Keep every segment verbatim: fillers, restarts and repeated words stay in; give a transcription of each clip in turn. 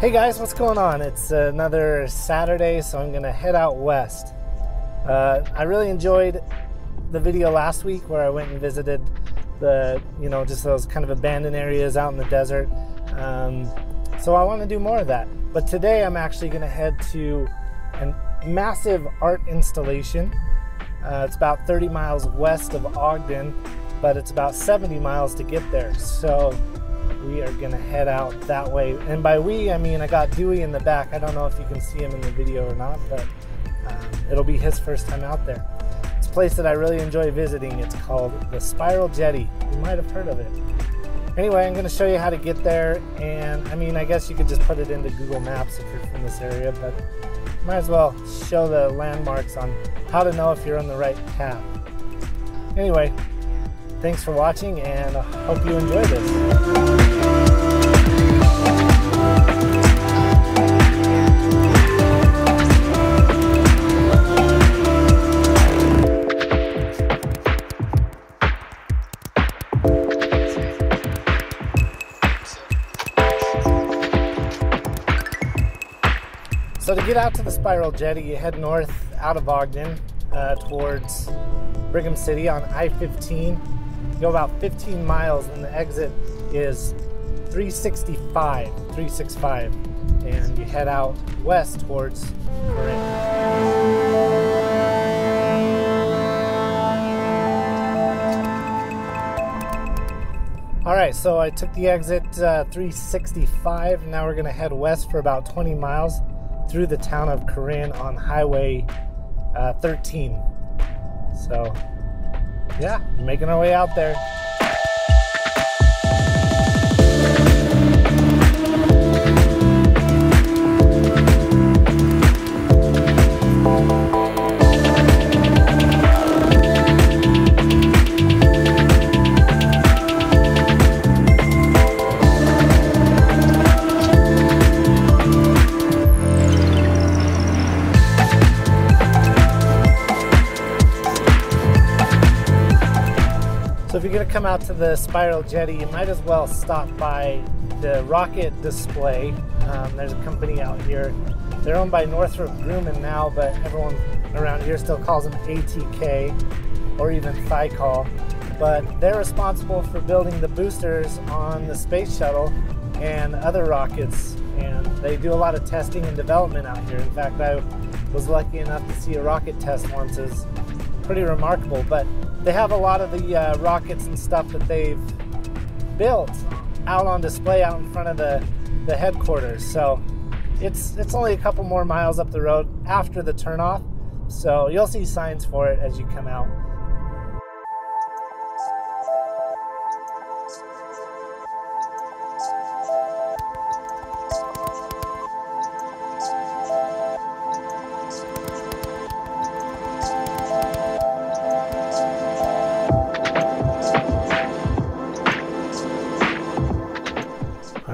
Hey guys, what's going on? It's another Saturday, so I'm gonna head out west. Uh, I really enjoyed the video last week where I went and visited the, you know, just those kind of abandoned areas out in the desert. Um, so I want to do more of that. But today I'm actually gonna head to a massive art installation. Uh, it's about thirty miles west of Ogden, but it's about seventy miles to get there. So we are gonna head out that way, and by we I mean I got Dewey in the back. I don't know if you can see him in the video or not, but um, it'll be his first time out there. It's a place that I really enjoy visiting. It's called the Spiral Jetty. You might have heard of it. Anyway, I'm gonna show you how to get there, and I mean I guess you could just put it into Google Maps if you're from this area, but might as well show the landmarks on how to know if you're on the right path. Anyway, thanks for watching, and I hope you enjoy this. So to get out to the Spiral Jetty, you head north out of Ogden uh, towards Brigham City on I fifteen. You go about fifteen miles, and the exit is three sixty-five, three sixty-five, and you head out west towards Corinne. All right, so I took the exit uh, three sixty-five, and now we're gonna head west for about twenty miles. Through the town of Corinne on Highway uh, thirteen. So yeah, making our way out there. So if you're gonna come out to the Spiral Jetty, you might as well stop by the rocket display. Um, there's a company out here. They're owned by Northrop Grumman now, but everyone around here still calls them A T K or even Thiokol. But they're responsible for building the boosters on the space shuttle and other rockets. And they do a lot of testing and development out here. In fact, I was lucky enough to see a rocket test once. It's pretty remarkable. But they have a lot of the uh, rockets and stuff that they've built out on display out in front of the, the headquarters. So it's it's only a couple more miles up the road after the turnoff. So you'll see signs for it as you come out.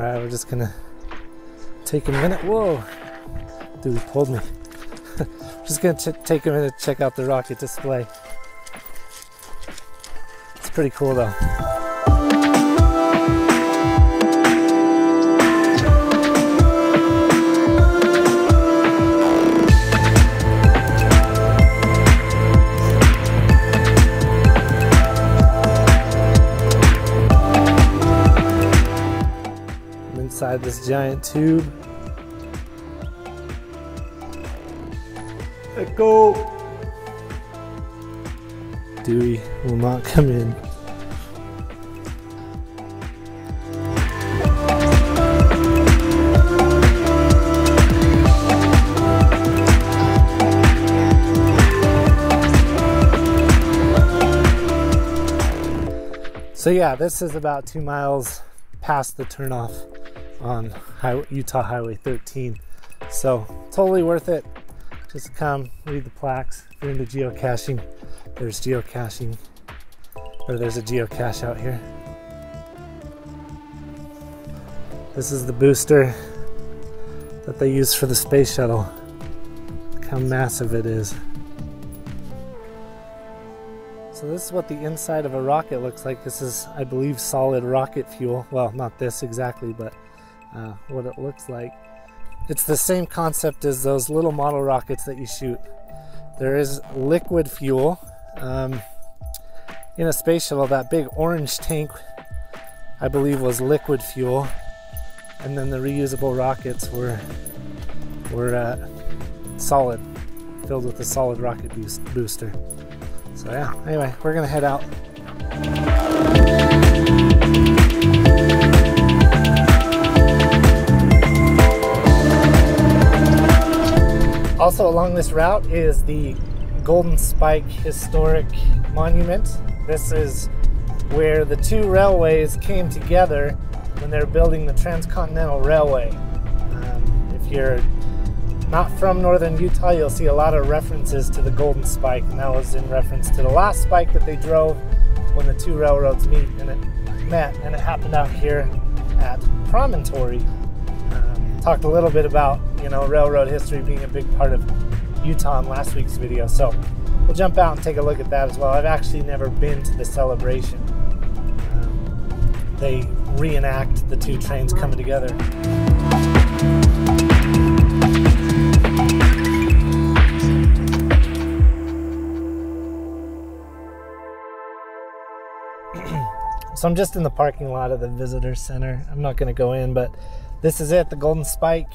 We're just gonna take a minute. Whoa, dude, he pulled me. Just gonna ch take a minute to check out the rocket display. It's pretty cool though. Inside this giant tube. Let go! Dewey will not come in. So yeah, this is about two miles past the turnoff on highway, Utah Highway thirteen. So totally worth it. Just come, read the plaques. If you're into geocaching, there's geocaching, or there's a geocache out here. This is the booster that they use for the space shuttle. Look how massive it is. So this is what the inside of a rocket looks like. This is, I believe, solid rocket fuel. Well, not this exactly, but Uh, what it looks like. It's the same concept as those little model rockets that you shoot. There is liquid fuel um, in a space shuttle. That big orange tank, I believe, was liquid fuel, and then the reusable rockets were were uh, solid, filled with a solid rocket booster. So yeah, anyway, we're gonna head out. Also along this route is the Golden Spike Historic Monument. This is where the two railways came together when they were building the Transcontinental Railway. Um, if you're not from northern Utah, you'll see a lot of references to the Golden Spike, and that was in reference to the last spike that they drove when the two railroads meet and it met, and it happened out here at Promontory. Um, talked a little bit about, you know, railroad history being a big part of Utah in last week's video, so we'll jump out and take a look at that as well. I've actually never been to the celebration. Um, they reenact the two trains coming together. So I'm just in the parking lot of the visitor center. I'm not going to go in, but this is it, the Golden Spike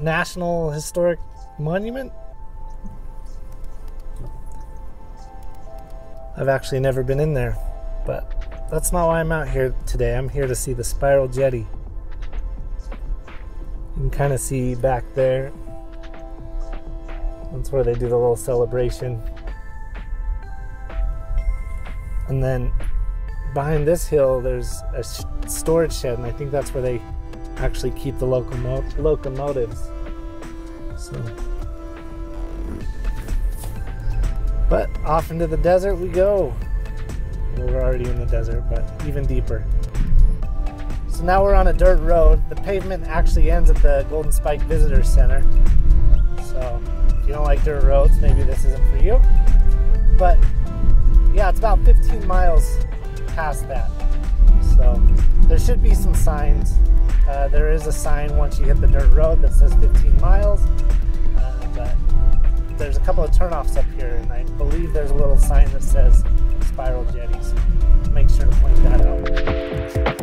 National Historic Monument. I've actually never been in there, but that's not why I'm out here today. I'm here to see the Spiral Jetty. You can kind of see back there. That's where they do the little celebration. And then behind this hill, there's a storage shed, and I think that's where they actually keep the locomo locomotives. So, but off into the desert we go. Well, we're already in the desert, but even deeper. So now we're on a dirt road. The pavement actually ends at the Golden Spike Visitor Center. So if you don't like dirt roads, maybe this isn't for you. But yeah, it's about fifteen miles past that, so there should be some signs. Uh, there is a sign once you hit the dirt road that says fifteen miles, uh, but there's a couple of turnoffs up here, and I believe there's a little sign that says Spiral Jetty, so make sure to point that out.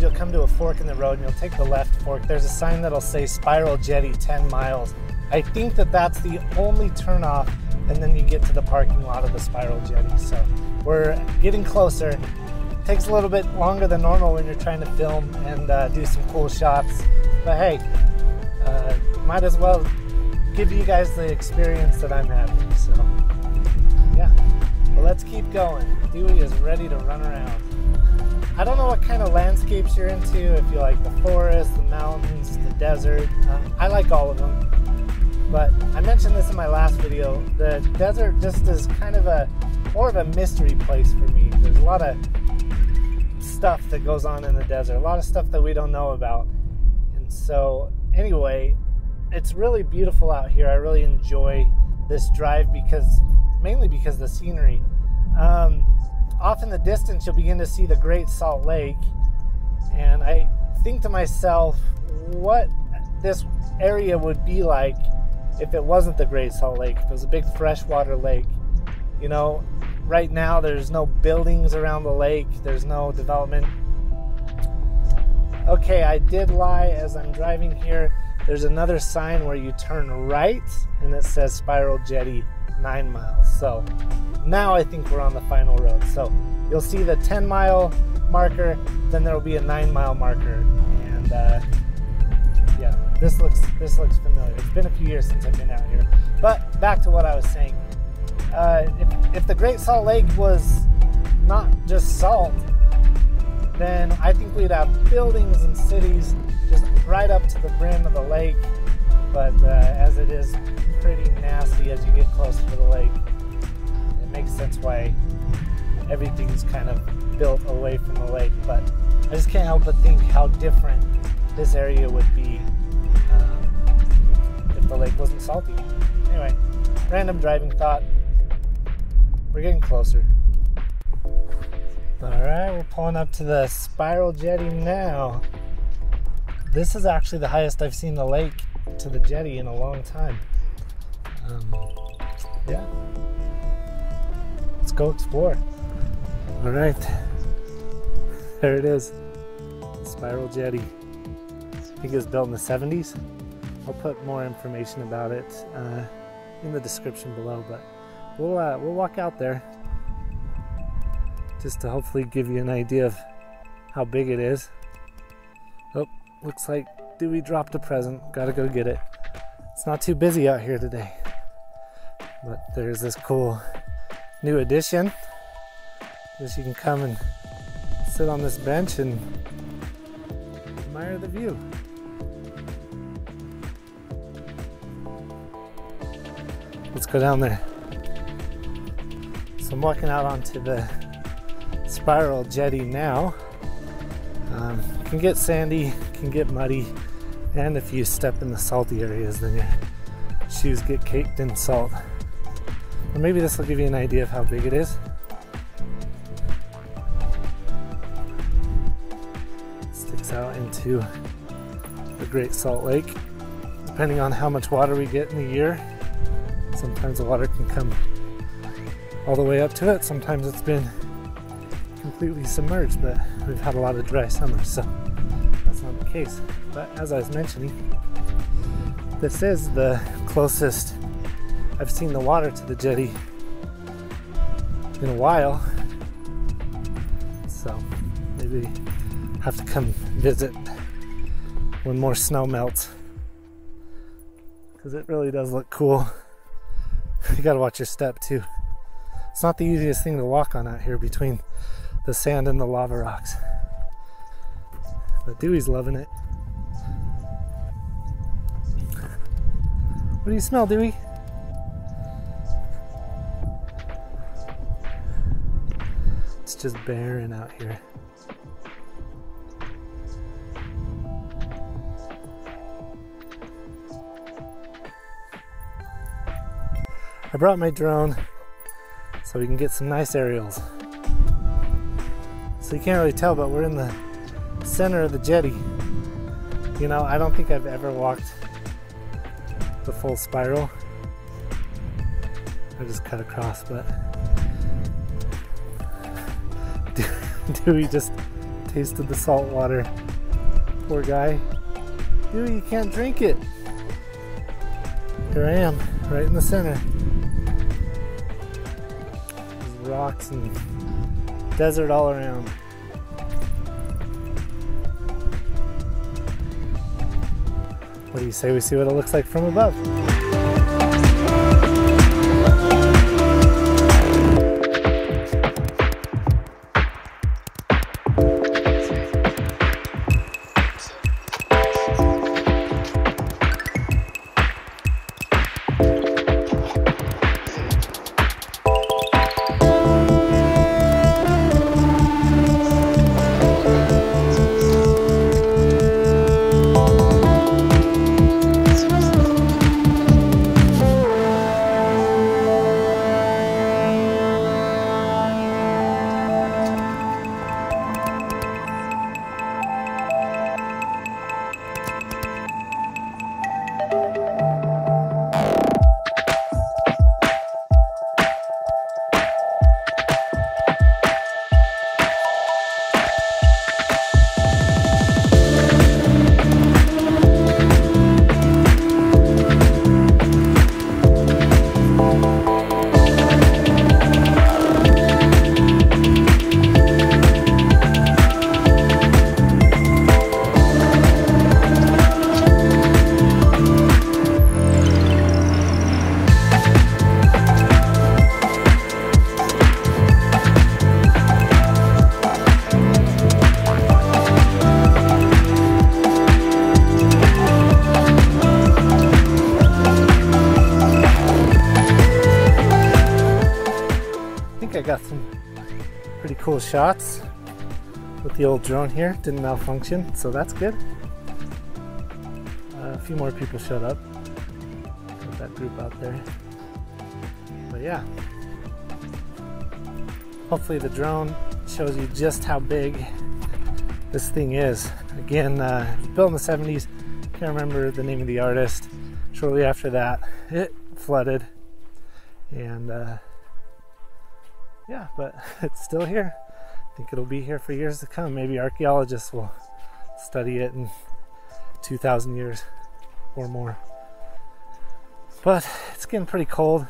You'll come to a fork in the road and you'll take the left fork. There's a sign that'll say Spiral Jetty ten miles. I think that that's the only turnoff, and then you get to the parking lot of the Spiral Jetty. So we're getting closer. It takes a little bit longer than normal when you're trying to film and uh, do some cool shots, but hey, uh, might as well give you guys the experience that I'm having. So yeah, well, let's keep going. Dewey is ready to run around. I don't know what kind of landscapes you're into, if you like the forest, the mountains, the desert. Uh, I like all of them, but I mentioned this in my last video, the desert just is kind of a, more of a mystery place for me. There's a lot of stuff that goes on in the desert, a lot of stuff that we don't know about. And so anyway, it's really beautiful out here. I really enjoy this drive because, mainly because of the scenery. Um, Off in the distance, you'll begin to see the Great Salt Lake, and I think to myself what this area would be like if it wasn't the Great Salt Lake. If it was a big freshwater lake, You know, right now there's no buildings around the lake. There's no development. Okay, I did lie. As I'm driving here, there's another sign where you turn right, and it says Spiral Jetty, nine miles. So now I think we're on the final road. So you'll see the ten mile marker, then there will be a nine mile marker. And uh, yeah, this looks, this looks familiar. It's been a few years since I've been out here. But back to what I was saying. Uh, if, if the Great Salt Lake was not just salt, then I think we'd have buildings and cities just right up to the brim of the lake. But uh, as it is pretty nasty as you get closer to the lake, it makes sense why everything's kind of built away from the lake. But I just can't help but think how different this area would be um, if the lake wasn't salty. Anyway, random driving thought. We're getting closer. All right, we're pulling up to the Spiral Jetty now. This is actually the highest I've seen the lake to the jetty in a long time. Um, yeah, let's go explore. All right, there it is, Spiral Jetty. I think it was built in the seventies. I'll put more information about it uh, in the description below, but we'll uh, we'll walk out there. Just to hopefully give you an idea of how big it is. Oh, looks like Dewey dropped a present. Gotta go get it. It's not too busy out here today. But there's this cool new addition. Just you can come and sit on this bench and admire the view. Let's go down there. So I'm walking out onto the Spiral Jetty now. Um, you can get sandy, can get muddy, and if you step in the salty areas, then your shoes get caked in salt. Or maybe this will give you an idea of how big it is. It sticks out into the Great Salt Lake. Depending on how much water we get in a year, sometimes the water can come all the way up to it. Sometimes it's been completely submerged, but we've had a lot of dry summers, so that's not the case. But as I was mentioning, this is the closest I've seen the water to the jetty in a while, so maybe have to come visit when more snow melts, because it really does look cool. You gotta watch your step too. It's not the easiest thing to walk on out here between the sand and the lava rocks. But Dewey's loving it. What do you smell, Dewey? It's just barren out here. I brought my drone so we can get some nice aerials. So you can't really tell, but we're in the center of the jetty. You know, I don't think I've ever walked the full spiral. I just cut across, but Dewey just tasted the salt water. Poor guy. Dewey, you can't drink it. Here I am, right in the center. There's rocks and desert all around. What do you say we see what it looks like from above? pretty cool shots with the old drone here. Didn't malfunction, so that's good. Uh, a few more people showed up with that group out there. But yeah, hopefully the drone shows you just how big this thing is. Again, uh, built in the seventies. Can't remember the name of the artist. Shortly after that, it flooded, and uh, yeah, but it's still here. I think it'll be here for years to come. Maybe archaeologists will study it in two thousand years or more. But it's getting pretty cold.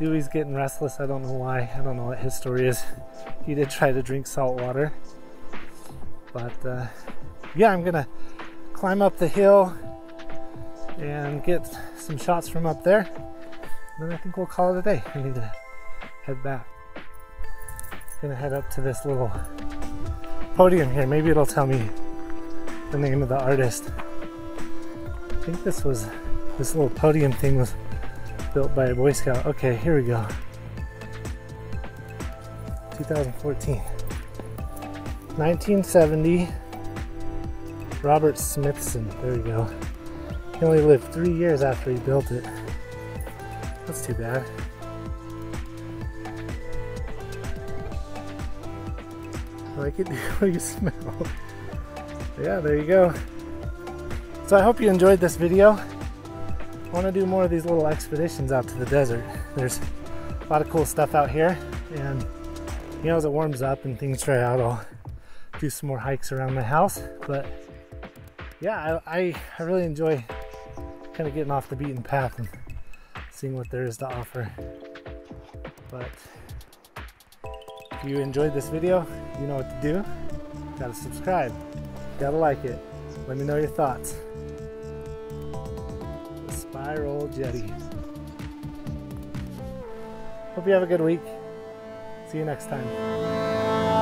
Dewey's getting restless. I don't know why. I don't know what his story is. He did try to drink salt water. But uh, yeah, I'm gonna climb up the hill and get some shots from up there. And then I think we'll call it a day. I need to head back. Gonna head up to this little podium here. Maybe it'll tell me the name of the artist. I think this was this little podium thing was built by a Boy Scout. Okay, here we go. twenty fourteen. nineteen seventy. Robert Smithson. There we go. He only lived three years after he built it. That's too bad. I like it when you smell. Yeah, there you go. So I hope you enjoyed this video. I want to do more of these little expeditions out to the desert. There's a lot of cool stuff out here, and you know, as it warms up and things dry out, I'll do some more hikes around my house. But yeah, I, I, I really enjoy kind of getting off the beaten path and seeing what there is to offer. But if you enjoyed this video, you know what to do. Gotta subscribe, gotta like it. Let me know your thoughts. The Spiral Jetty. Hope you have a good week. See you next time.